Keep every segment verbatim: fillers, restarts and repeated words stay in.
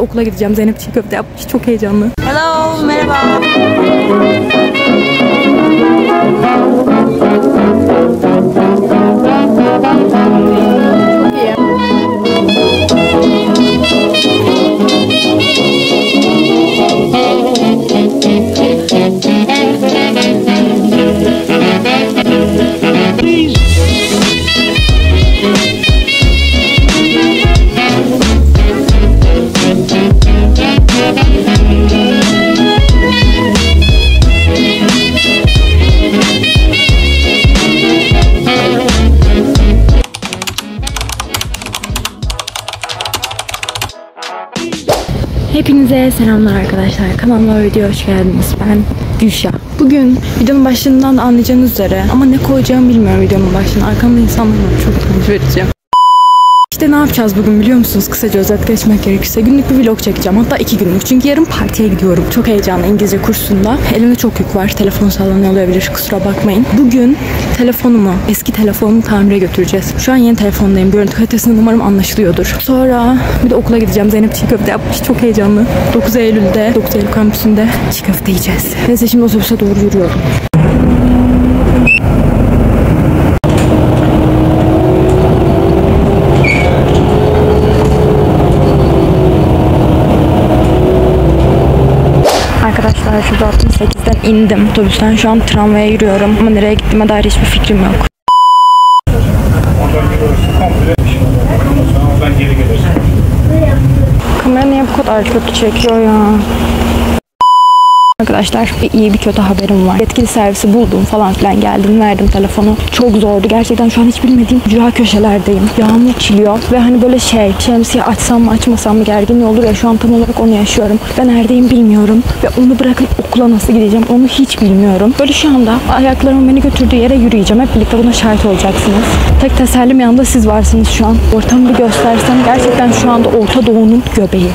Okula gideceğim. Zeynep çiğ köfte yapmış. Çok heyecanlı. Hello, merhaba. Hepinize selamlar arkadaşlar. Kanalıma video hoş geldiniz. Ben Gülşah. Bugün videonun başlığından anlayacağınız üzere ama ne koyacağımı bilmiyorum videonun başlığına. Arkamda insanlar var. Çok mutlu edeceğim. İşte ne yapacağız bugün biliyor musunuz? Kısaca özet geçmek gerekirse günlük bir vlog çekeceğim. Hatta iki günlük. Çünkü yarın partiye gidiyorum. Çok heyecanlı, İngilizce kursunda. Elimde çok yük var. Telefon sallanıyor olabilir. Kusura bakmayın. Bugün telefonumu, eski telefonumu tamire götüreceğiz. Şu an yeni telefondayım. Görüntü kalitesini umarım anlaşılıyordur. Sonra bir de okula gideceğim. Zeynep çiğ köfte yapmış. Çok heyecanlı. dokuz Eylül'de, dokuz Eylül kampüsünde çiğ köfte yiyeceğiz. Neyse şimdi otobüse doğru yürüyorum. Şurada altmış sekizden indim. Otobüsten şu an tramvaya yürüyorum. Ama nereye gittiğime dair hiçbir fikrim yok. Kamera niye bu kadar kötü çekiyor ya? Arkadaşlar bir iyi bir kötü haberim var. Yetkili servisi buldum falan filan, geldim verdim telefonu. Çok zordu gerçekten, şu an hiç bilmediğim rüya köşelerdeyim. Yağmur çiliyor ve hani böyle şey, şemsiye açsam mı açmasam mı gerginliği olur ya, şu an tam olarak onu yaşıyorum. Ben neredeyim bilmiyorum ve onu bırakın okula nasıl gideceğim onu hiç bilmiyorum. Böyle şu anda ayaklarımın beni götürdüğü yere yürüyeceğim. Hep birlikte buna şahit olacaksınız. Tek tesellim yanında siz varsınız şu an. Ortamı bir göstersem, gerçekten şu anda Orta Doğu'nun göbeği.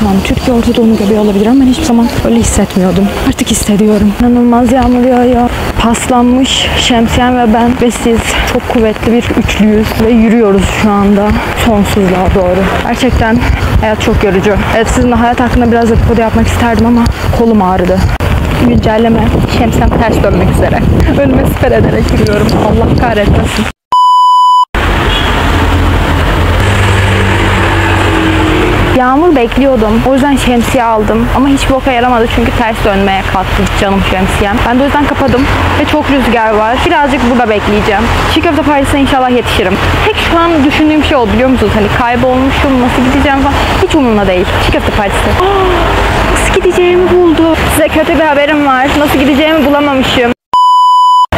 Tamam, Türkiye Orta Doğu'nun göbeği olabilir ama ben hiçbir zaman öyle hissetmiyordum. Artık hissediyorum. İnanılmaz yağmur yağıyor. Paslanmış şemsiyem ve ben ve siz çok kuvvetli bir üçlüyüz ve yürüyoruz şu anda sonsuzluğa doğru. Gerçekten hayat çok yorucu. Evet, sizinle hayat hakkında biraz dedikodu yapmak isterdim ama kolum ağrıdı. Güncelleme, şemsiyem ters dönmek üzere. Önüme siper ederek yürüyorum. Allah kahretmesin. Yağmur bekliyordum. O yüzden şemsiye aldım. Ama hiç boka yaramadı çünkü ters dönmeye kalktı canım şemsiyem. Ben de o yüzden kapadım. Ve çok rüzgar var. Birazcık burada bekleyeceğim. Çiğ köfte partisine inşallah yetişirim. Tek şu an düşündüğüm şey oldu biliyor musunuz? Hani kaybolmuşum, nasıl gideceğim falan. Hiç umurumda değil. Çiğ köfte partisi. Aa, nasıl gideceğimi buldum. Size kötü bir haberim var. Nasıl gideceğimi bulamamışım.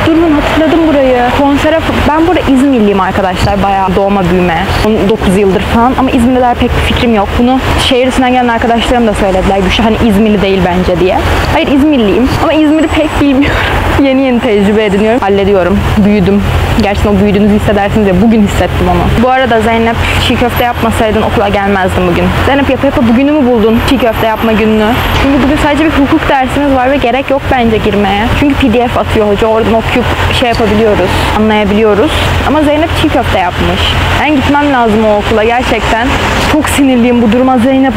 Durun, hatırladım burayı. Konsere, ben burada İzmirliyim arkadaşlar. Bayağı doğma büyüme. on dokuz yıldır falan. Ama İzmirliler pek bir fikrim yok. Bunu şehir dışından gelen arkadaşlarım da söylediler. Gülşah hani İzmirli değil bence diye. Hayır, İzmirliyim. Ama İzmir'i pek bilmiyorum. Yeni yeni tecrübe ediniyorum. Hallediyorum. Büyüdüm. Gerçekten o büyüdüğünüzü hissedersiniz ya. Bugün hissettim onu. Bu arada Zeynep, çiğ köfte yapmasaydın okula gelmezdim bugün. Zeynep, yapa yapa bugünü mü buldun? Çiğ köfte yapma gününü. Çünkü bugün sadece bir hukuk dersimiz var ve gerek yok bence girmeye. Çünkü P D F atıyor hoca. Oradan okuyup şey yapabiliyoruz. Anlayabiliyoruz. Ama Zeynep çiğ köfte yapmış. Ben gitmem lazım o okula gerçekten. Çok sinirliyim bu duruma Zeynep.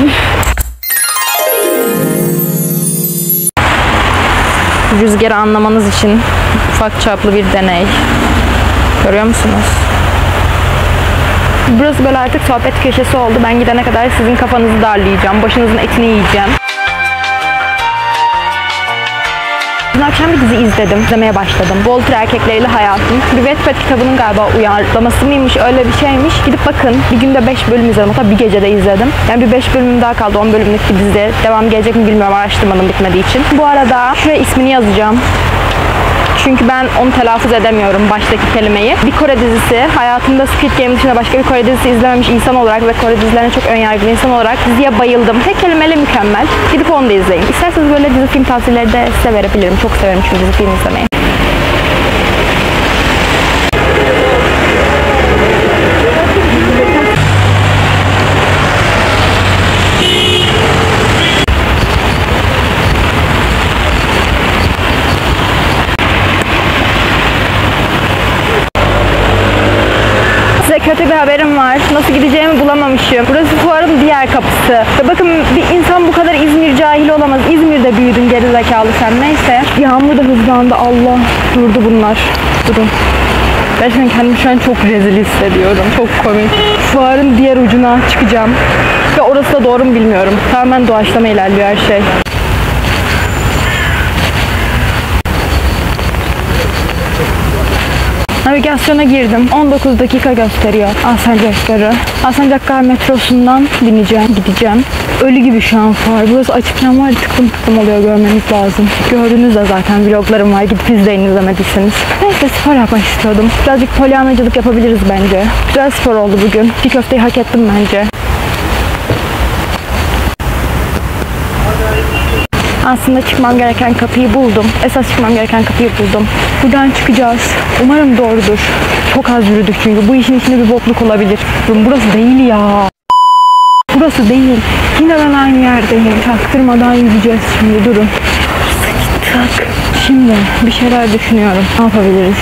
Rüzgarı anlamanız için ufak çaplı bir deney. Görüyor musunuz? Burası böyle artık sohbet köşesi oldu. Ben gidene kadar sizin kafanızı darlayacağım. Başınızın etini yiyeceğim. Dün akşam bir dizi izledim. İzlemeye başladım. Volter erkekleriyle hayatım. Bir Wattpad kitabının galiba uyarlaması mıymış, öyle bir şeymiş. Gidip bakın. Bir günde beş bölüm izledim. Hatta bir gecede izledim. Yani bir beş bölümüm daha kaldı. on bölümlük bir dizi. Devam gelecek mi bilmiyorum. Araştırmadım bitmediği için. Bu arada şuraya ismini yazacağım. Çünkü ben onu telaffuz edemiyorum, baştaki kelimeyi. Bir Kore dizisi, hayatımda Squid Game dışında başka bir Kore dizisi izlememiş insan olarak ve Kore dizilerine çok önyargılı insan olarak diziye bayıldım. Tek kelimeyle mükemmel. Gidip onu da izleyin. İsterseniz böyle dizi film tavsiyeleri de size verebilirim. Çok severim çünkü dizi film izlemeyi. Size kötü bir haberim var. Nasıl gideceğimi bulamamışım. Burası fuarın diğer kapısı. Ve bakın, bir insan bu kadar İzmir cahili olamaz. İzmir'de büyüdün gerizekalı sen. Neyse. Yağmur da hızlandı. Allah. Durdu bunlar. Durun. Gerçekten kendimi şu an çok rezil hissediyorum. Çok komik. Fuarın diğer ucuna çıkacağım. Ve orası da doğru mu bilmiyorum. Tamamen doğaçlama ilerliyor her şey. Navigasyona girdim. on dokuz dakika gösteriyor. Alsancak garı. Alsancak gar metrosundan bineceğim, gideceğim. Ölü gibi şu an fuar. Burası açıkken var, tıklım tıklım oluyor, görmeniz lazım. Gördünüz de zaten, vloglarım var. Gidip izleyin izlemediyseniz. Neyse, spor yapmak istiyordum. Birazcık polyanacılık yapabiliriz bence. Biraz spor oldu bugün. Bir köfteyi hak ettim bence. Aslında çıkmam gereken kapıyı buldum. Esas çıkmam gereken kapıyı buldum. Buradan çıkacağız. Umarım doğrudur. Çok az yürüdük çünkü. Bu işin içinde bir bokluk olabilir. Burası değil ya. Burası değil. Yine ben aynı yerdeyim. Çaktırmadan yürüyeceğiz şimdi. Durun. Şimdi bir şeyler düşünüyorum. Ne yapabiliriz?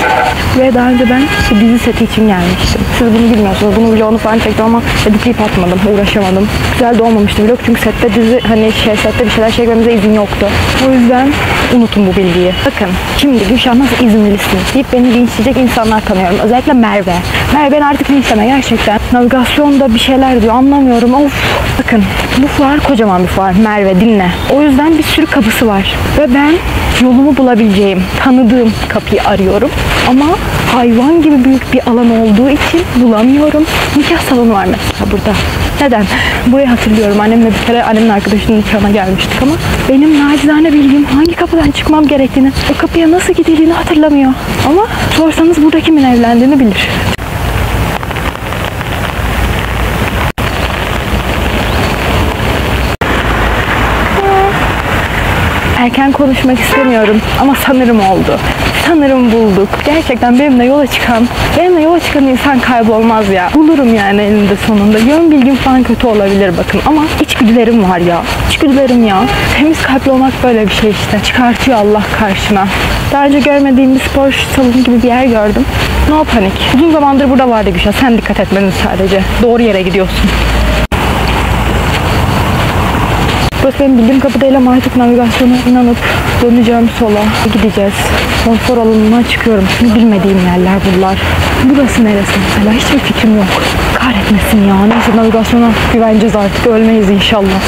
Ve daha önce ben dizi seti için gelmiştim. Siz bunu bilmiyorsunuz. Bunu vlogunu falan çektim ama editleyip atmadım. Uğraşamadım. Güzel de olmamıştı vlog. Çünkü sette dizi, hani şey, sette bir şeyler çekmemize izin yoktu. O yüzden unutun bu bilgiyi. Bakın şimdi Gülşah nasıl İzmirlisin deyip beni linçleyecek insanlar tanıyorum. Özellikle Merve. Merve ben artık linçleme gerçekten. Navigasyonda bir şeyler diyor. Anlamıyorum. Of. Bakın bu fuar kocaman bir fuar. Merve dinle. O yüzden bir sürü kapısı var. Ve ben yolumu bulabileceğim, tanıdığım kapıyı arıyorum. Ama hayvan gibi büyük bir alan olduğu için bulamıyorum. Nikah salonu var mesela burada. Neden? Burayı hatırlıyorum. Annemle bir kere annemin arkadaşının nikahına gelmiştik ama benim nacizane bildiğim hangi kapıdan çıkmam gerektiğini, o kapıya nasıl gidildiğini hatırlamıyor. Ama sorsanız burada kimin evlendiğini bilir. Erken konuşmak istemiyorum ama sanırım oldu. Sanırım bulduk. Gerçekten benimle yola çıkan, benimle yola çıkan insan kaybolmaz ya. Bulurum yani elinde sonunda. Yön bilgim falan kötü olabilir bakın ama içgüdülerim var ya. İçgüdülerim ya. Temiz kalpli olmak böyle bir şey işte. Çıkartıyor Allah karşına. Daha önce görmediğim bir spor salonu gibi bir yer gördüm. No panik. Uzun zamandır burada vardı Gülşah. Sen dikkat etmedin sadece. Doğru yere gidiyorsun. Burası benim bildiğim kapı değil ama artık navigasyona inanıp döneceğim sola. Gideceğiz. Konfor alanına çıkıyorum. Şimdi bilmediğim yerler bunlar. Burası neresi mesela? Hiçbir fikrim yok. Kahretmesin ya. Neyse, navigasyona güveneceğiz artık. Ölmeyiz inşallah.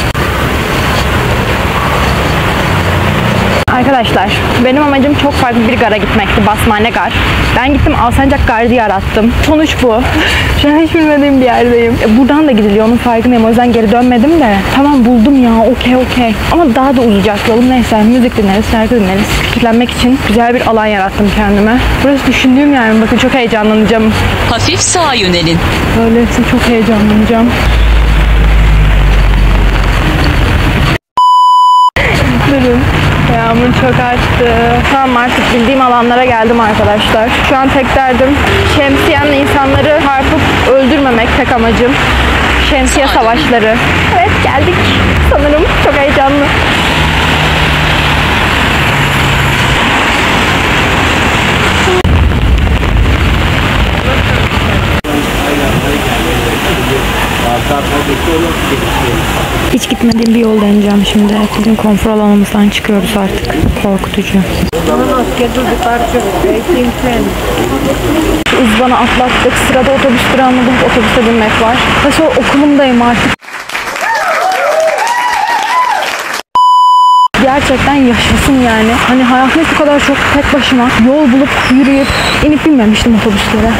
Arkadaşlar benim amacım çok farklı bir gara gitmekti. Basmane gar. Ben gittim Alsancak garı diye arattım. Sonuç bu. Şu an hiç bilmediğim bir yerdeyim. E, buradan da gidiliyor, onun farkındayım. O yüzden geri dönmedim de. Tamam buldum ya, okey okey. Ama daha da uzayacak yolum. Neyse müzik dinleriz, şarkı dinleriz. Küçüklenmek için güzel bir alan yarattım kendime. Burası düşündüğüm yer mi? Bakın çok heyecanlanacağım. Hafif sağa yönelin. Böyleyse çok heyecanlanacağım. Durun. Yağmur çok arttı. Tamam, artık bildiğim alanlara geldim arkadaşlar. Şu an tek derdim şemsiyemle insanları harpıp öldürmemek, tek amacım. Şemsiye savaşları. Evet geldik sanırım. Çok heyecanlı. Hiç gitmediğim bir yol deneyeceğim şimdi. Bizim konfor alanımızdan çıkıyoruz artık. Korkutucu. Uzbana atlattık. Sırada otobüs durağını bulup otobüse binmek var. Ve sonra okulumdayım artık. Gerçekten yaşasın yani. Hani hayatımda bu kadar çok tek başıma yol bulup yürüyüp inip binmemiştim otobüslere.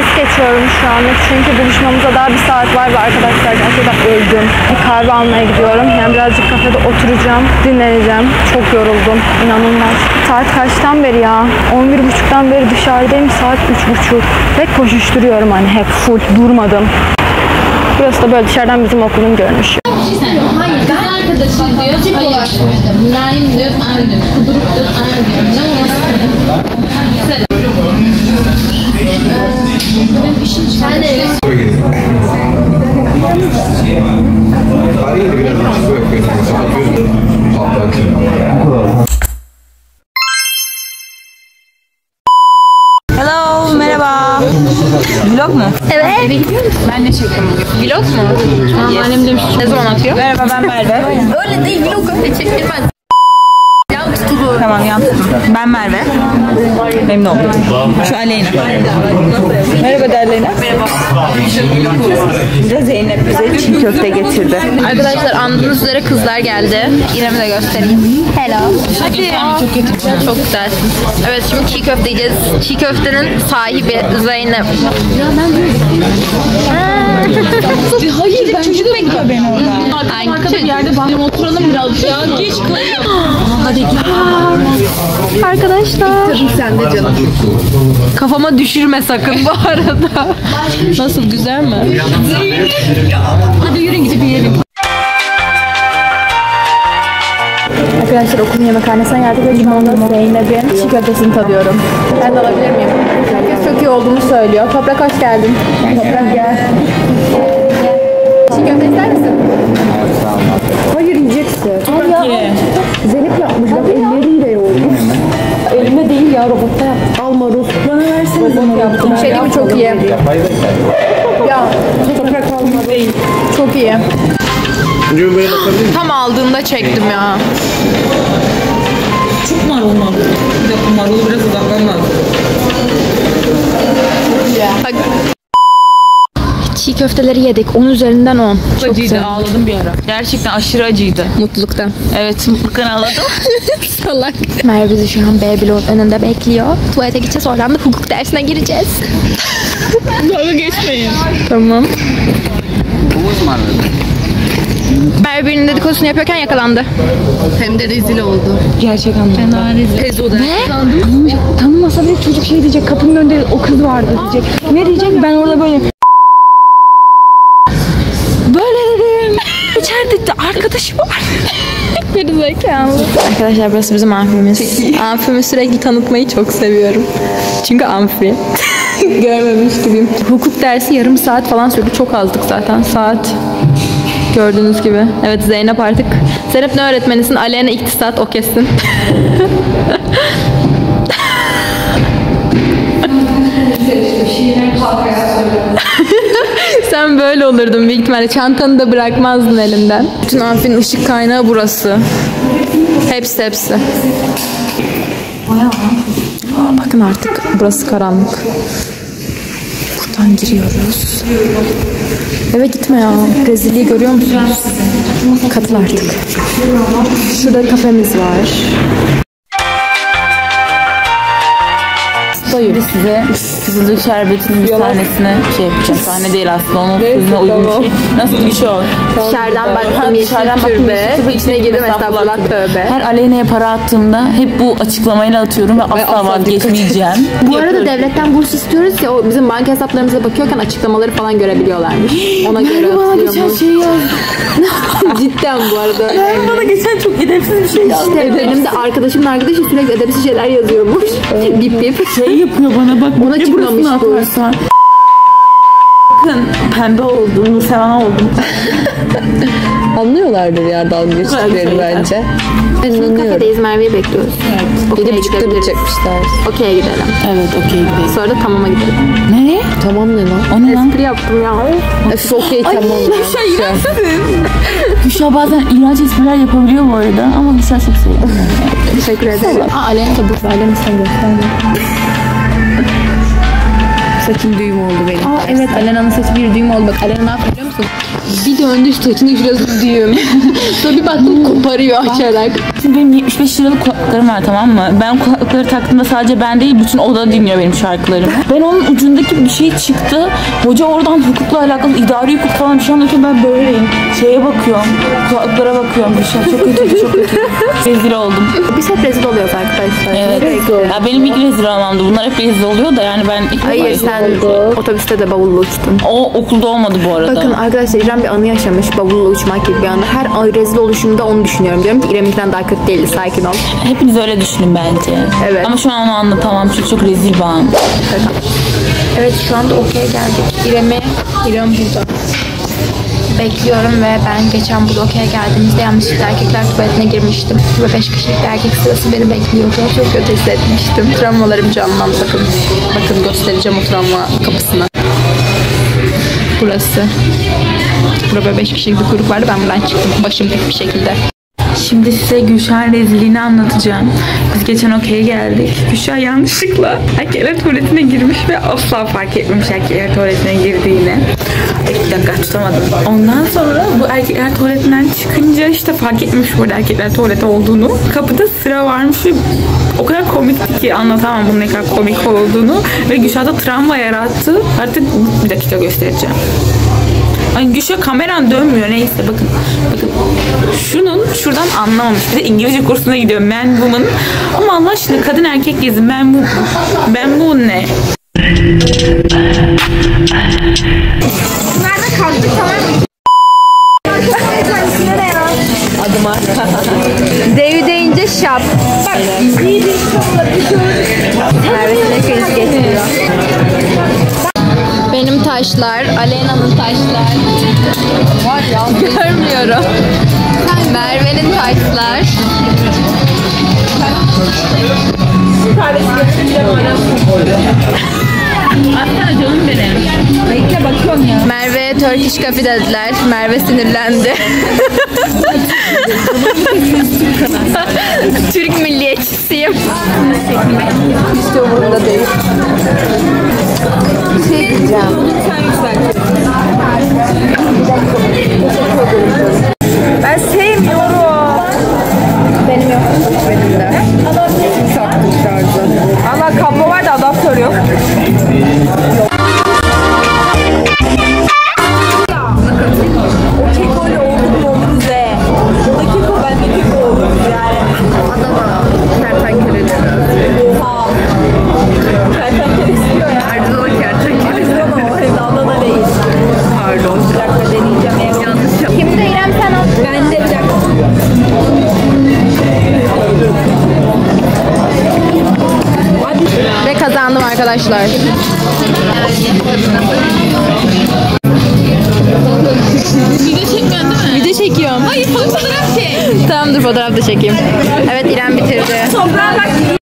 Es geçiyorum şu anlık çünkü buluşmamıza daha bir saat var ve arkadaşlar gerçekten öldüm. Bir kahve almaya gidiyorum. Yani birazcık kafede oturacağım, dinleneceğim. Çok yoruldum. İnanılmaz. Saat kaçtan beri ya? on bir buçuktan beri dışarıdayım. Saat üç buçuk. Hep koşuşturuyorum hani, hep full. Durmadım. Burası da böyle dışarıdan bizim okulun görünüşü. Hayır, ben arkadaşım diyor. Tip olarak söyledim. Naim diyor, aynı diyor. Kuduruk diyor, aynı diyor. Ne olmasın? Hello, Vlog mu? Evet. Ben de çektim bugün. Vlog mu? Tamam, yes. Annem demiş. Ne zaman atıyor? Merhaba, ben Merve. Öyle değil, vlog öyle çekilmez. Yan tutulur. Tamam, yan tutulur. Ben Merve. Memnun oldum. Şu Aleyna. Merhaba Aleyna. Merhaba. Bize Zeynep bize çiğ köfte getirdi. Arkadaşlar anladığınız üzere kızlar geldi. İrem'i de göstereyim. Hello. Hadi ya. Çok güzelsin. Evet, şimdi çiğ köfte yiyeceğiz. Çiğ köftenin sahibi Zeynep. Ya ben böyle. Hayır, ben çocuk bekliyor beni orada. Aynı arkada bir yerde bahçem oturalım biraz ya. Geç kalalım. Hadi gel. Arkadaşlar. Sen de canım. Kafama düşürme sakın bu arada. Nasıl, güzel mi? Hadi yürüyün, gidip yiyelim. Arkadaşlar okulun yemekhanesine geldik ve limonlu Zeynep'in çiğ köftesini tadıyorum. Ben de alabilir miyim? Herkes çok iyi olduğunu söylüyor. Toprak, hoş geldin. Toprak gel. Çiğ köfte ister misin? Hayır, yiyeceksin. Hayır. Zeynep yapmış. Bak elleriyle yoğurmuş. Elime değil ya, robotta yaptım. Alma, robotlara versene. Robot yaptım. Şey değil mi? Çok iyi. Ya toprak alma değil. Çok iyi. Tam aldığında çektim ya. Çok marul marul. Bir dakika, marulu biraz uzaklanma. Bak. Çiğ köfteleri yedik. on üzerinden on. Çok, çok acıydı. Güzel. Ağladım bir ara. Gerçekten aşırı acıydı. Mutluluktan. Evet, mutluluktan ağladım. Salak. Merve bizi şu an B bloğun önünde bekliyor. Tuvalete gideceğiz. Oradan da hukuk dersine gireceğiz. Doğru geçmeyin. Tamam. Merve'nin dedikodusunu yapıyorken yakalandı. Hem de rezil oldu. Gerçek anlamda. Fena rezil. Ne? Tanımasa bile çocuk şey diyecek. Kapının önünde o kız vardı diyecek. Aa, ne diyecek? Ben orada böyle... Böyle dedim. İçeride arkadaşım var. Arkadaşlar burası bizim amfimiz. Amfimi sürekli tanıtmayı çok seviyorum. Çünkü amfi. Görmemiş gibiyim. Hukuk dersi yarım saat falan sürdü. Çok azdık zaten. Saat... Gördüğünüz gibi. Evet, Zeynep artık. Zeynep ne öğretmenisin? Aleyna iktisat, o kesin. Sen böyle olurdun büyük ihtimalle. Çantanı da bırakmazdın elimden. Bütün amfinin ışık kaynağı burası. Hepsi hepsi. Aa, bakın artık burası karanlık. Buradan giriyoruz. Eve gitme ya. Brezilya görüyor musunuz? Katıl artık. Şurada kafemiz var. Şimdi size kızılcık şerbetinin bir tanesini şey yapacağım. Sahne değil aslında, onun sözüne uygun bir şey. Nasıl bir şey o? Şerden baktım yeşil türbe, içine girdim estağfurullah tövbe. Her Aleyna'ya para attığımda hep bu açıklamayla atıyorum ve asla vazgeçmeyeceğim. Bu arada devletten burs istiyoruz ya, o bizim banka hesaplarımıza bakıyorken açıklamaları falan görebiliyorlarmış. Ona göre atılıyormuş. Cidden bu arada. Bana geçen çok edepsiz bir şey yazdı. Benim de arkadaşımın arkadaşı sürekli edepsiz şeyler yazıyormuş. Bip bip. Yapıyor bana bak. Buna çıkmamış olursa. Bakın pembe olduğunu, sevan oldum. Anlıyorlardır ya dalga geçtiklerini bence. Şimdi kafedeyiz, Merve'yi bekliyoruz. Evet. Okey, yedi buçukta gidecekmişler. Okey'e gidelim. Evet, okey'e gidelim. Sonra da tamama gidelim. Ne? Tamam ne lan? O ne lan? Espri yaptım ya. Öf, okey tamam. Ay Gülşah, iğrençsiniz. Gülşah bazen iğrenç espriler yapabiliyor bu arada ama Gülşah çok seviyorum. Teşekkür ederim. Aa, Aleyna tabuk. Aleyna sen göster. Saçım düğüm oldu benim. Aa evet, Alena'nın saçı bir düğüm oldu. Bak Alena ne yapıyor biliyor musun? Bir döndü saçını şurası düğüm. Sonra bir baktım koparıyor açarak. Şimdi benim yetmiş beş liralık kulaklıklarım var, tamam mı? Ben kulaklıkları taktığımda sadece ben değil bütün oda dinliyor benim şarkılarımı. Ben onun ucundaki bir şey çıktı. Hoca oradan hukukla alakalı idari hukuk falan bir şey anlatıyor. Ben böyleyim. Şeye bakıyorum. Kulaklıklara bakıyorum. Bir şey. Çok kötü, çok kötü. Rezil oldum. Biz hep rezil oluyoruz arkadaşlar. Evet. Rezil. Ya benim ilk rezil olmamdı. Bunlar hep rezil oluyor da yani ben ilk Hayır sen oldu. Otobüste de bavulla uçtum. O okulda olmadı bu arada. Bakın arkadaşlar, İrem bir anı yaşamış. Bavulla uçmak gibi bir anı. Her ay rezil oluşumda onu düşünüyorum. Diyorum ki İrem'den daha kötü değildi. Sakin ol. Hepiniz öyle düşünün bence. Evet. Ama şu an onu anlatamam. Çünkü çok rezil bir anı. Evet. Evet, şu anda okey'e geldik. İrem'e İrem burada. Bekliyorum ve ben geçen bu okey'e geldiğimizde yanlışlıkla erkekler tuvaletine girmiştim. Ve beş kişilik erkek sırası beni bekliyordu. Çok kötü hissetmiştim. Travmalarım canlandı. Bakın, bakın göstereceğim o travma kapısını. burası. Burada beş kişilik bir kuyruk vardı. Ben buradan çıktım başım dik bir şekilde. Şimdi size Gülşah'ın rezilliğini anlatacağım. Biz geçen okey'e geldik. Gülşah yanlışlıkla erkekler tuvaletine girmiş ve asla fark etmemiş erkekler tuvaletine girdiğini. Bir dakika tutamadım. Ondan sonra bu erkekler tuvaletinden çıkınca işte fark etmiş burada erkekler tuvaleti olduğunu. Kapıda sıra varmış ve o kadar komikti ki anlatamam bunun ne kadar komik olduğunu. Ve Gülşah'da travma yarattı. Artık bir dakika göstereceğim. Ay Gülşah kameran dönmüyor neyse bakın. Bakın. Şunun şuradan anlamamış. Bir de İngilizce kursuna gidiyor. Man woman. Ama Allah aşkına kadın erkek gezi. Man woman. Man woman ne? Bunlar da kalktı tamam mı? Adıma. Devi deyince şap. Bak. Devi deyince şapla. Merve'sine kriz getiriyor. Benim taşlar, Aleyna'nın taşlar. Var ya, görmüyorum. Merve'nin taşlar. Aslında canım benim. Bekle bakıyorum ya. Merve'ye Turkish Coffee dediler. Merve sinirlendi. Türk milliyetçisiyim. İşte umurumda değil. Şey diyeceğim. Ben sevmiyorum. Benim yok. Benim de. Adaptörü sattım şarjı. Ama kablo var da adaptör yok. Yok. O keko ile olduk olduk ve o da keko ben de keko olduk yani. Adama kertenkereleri. Oha. Kertenkele istiyor ya. Erdal kertenkele. Erdal da değil. Pardon. Bir dakika deneyeceğim. Yanlış yaptım. Kimde İrem sen al. Ben de bir dakika. Ve kazandım arkadaşlar. Video çekmiyorsun değil mi? Video çekiyorum. Hayır fotoğraf çek. Tamam dur fotoğraf da çekeyim. Evet İrem bitirdi.